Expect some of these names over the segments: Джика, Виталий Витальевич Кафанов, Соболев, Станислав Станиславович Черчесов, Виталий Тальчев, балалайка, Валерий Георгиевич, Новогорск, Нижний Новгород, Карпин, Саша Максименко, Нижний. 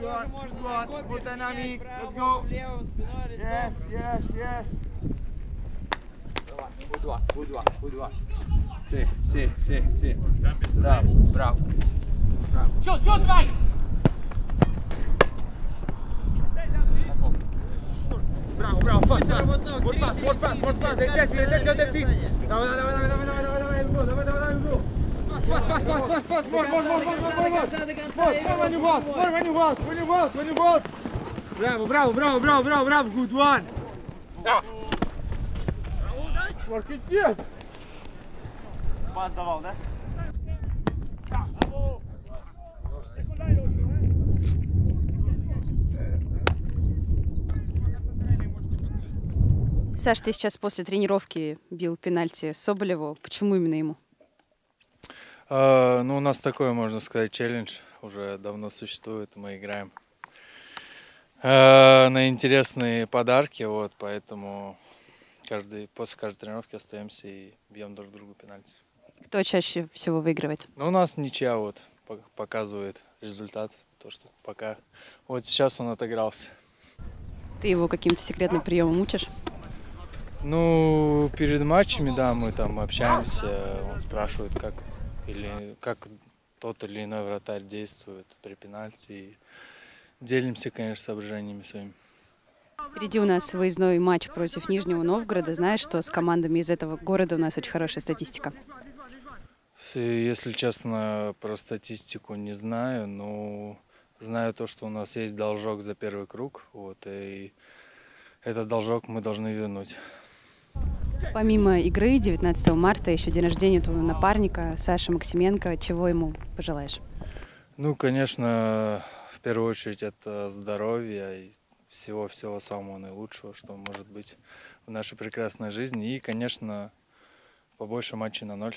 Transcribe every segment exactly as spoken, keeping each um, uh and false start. block, block, good dynamic, let's go. Yes, yes, yes. Good block, good block, good block. Si, si, si, si. Bravo, bravo. Shoot, shoot, right. Bravo, bravo, fast, good fast, good fast, good fast. Attention, attention on the feet. Давай, давай, давай, давай, давай, давай, давай, давай, давай, давай. Пас, пас, пас, пас, пас, мор, мор, мор, мор, мор, мор, when you walk, when you walk, when you walk, when you walk. Браво, браво, браво, браво, браво, браво, good one. Марк, иди. Пас давал, да? Саш, ты сейчас после тренировки бил пенальти Соболеву. Почему именно ему? Uh, ну, у нас такой, можно сказать, челлендж уже давно существует, мы играем uh, на интересные подарки, вот, поэтому каждый, после каждой тренировки остаемся и бьем друг другу пенальти. Кто чаще всего выигрывает? Ну, у нас ничья, вот, показывает результат, то, что пока, вот сейчас он отыгрался. Ты его каким-то секретным приемом учишь? Ну, перед матчами, да, мы там общаемся, он спрашивает, как... или как тот или иной вратарь действует при пенальти. И делимся, конечно, соображениями своими. Впереди у нас выездной матч против Нижнего Новгорода. Знаешь, что с командами из этого города у нас очень хорошая статистика? Если честно, про статистику не знаю, но знаю то, что у нас есть должок за первый круг. Вот, и этот должок мы должны вернуть. Помимо игры, девятнадцатого марта, еще день рождения твоего напарника Саши Максименко. Чего ему пожелаешь? Ну, конечно, в первую очередь это здоровье и всего-всего самого наилучшего, что может быть в нашей прекрасной жизни. И, конечно, побольше матчей на ноль.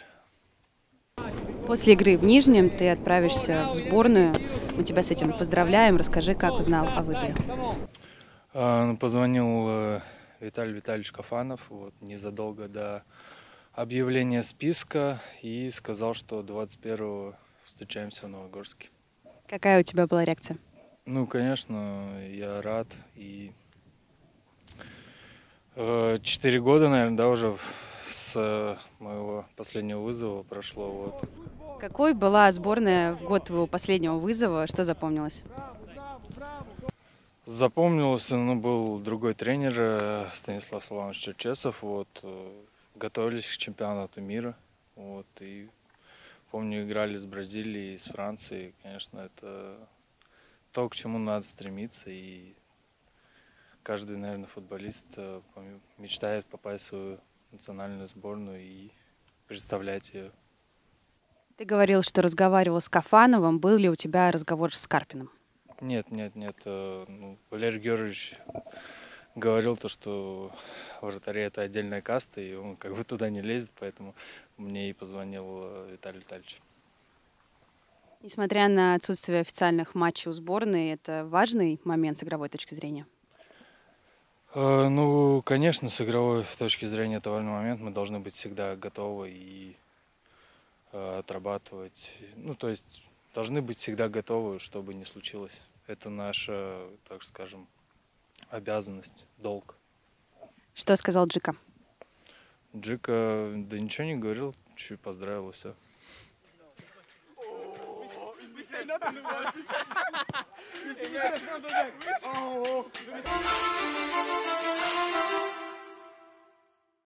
После игры в Нижнем ты отправишься в сборную. Мы тебя с этим поздравляем. Расскажи, как узнал о вызове. Позвонил Виталий Витальевич Кафанов, вот, незадолго до объявления списка, и сказал, что двадцать первого встречаемся в Новогорске. Какая у тебя была реакция? Ну, конечно, я рад. И четыре года, наверное, да, уже с моего последнего вызова прошло. Вот. Какой была сборная в год твоего последнего вызова? Что запомнилось? Запомнился, ну, был другой тренер, Станислав Станиславович Черчесов, вот, готовились к чемпионату мира, вот, и помню, играли с Бразилией, с Францией, конечно, это то, к чему надо стремиться, и каждый, наверное, футболист мечтает попасть в свою национальную сборную и представлять ее. Ты говорил, что разговаривал с Кафановым, был ли у тебя разговор с Карпиным? Нет, нет, нет. Ну, Валерий Георгиевич говорил то, что вратари это отдельная каста, и он как бы туда не лезет, поэтому мне и позвонил Виталий Тальчев. Несмотря на отсутствие официальных матчей у сборной, это важный момент с игровой точки зрения? Э, ну, конечно, с игровой точки зрения это важный момент. Мы должны быть всегда готовы и э, отрабатывать. Ну, то есть... Должны быть всегда готовы, что бы ни случилось. Это наша, так скажем, обязанность, долг. Что сказал Джика? Джика, да ничего не говорил, чуть поздравил, все.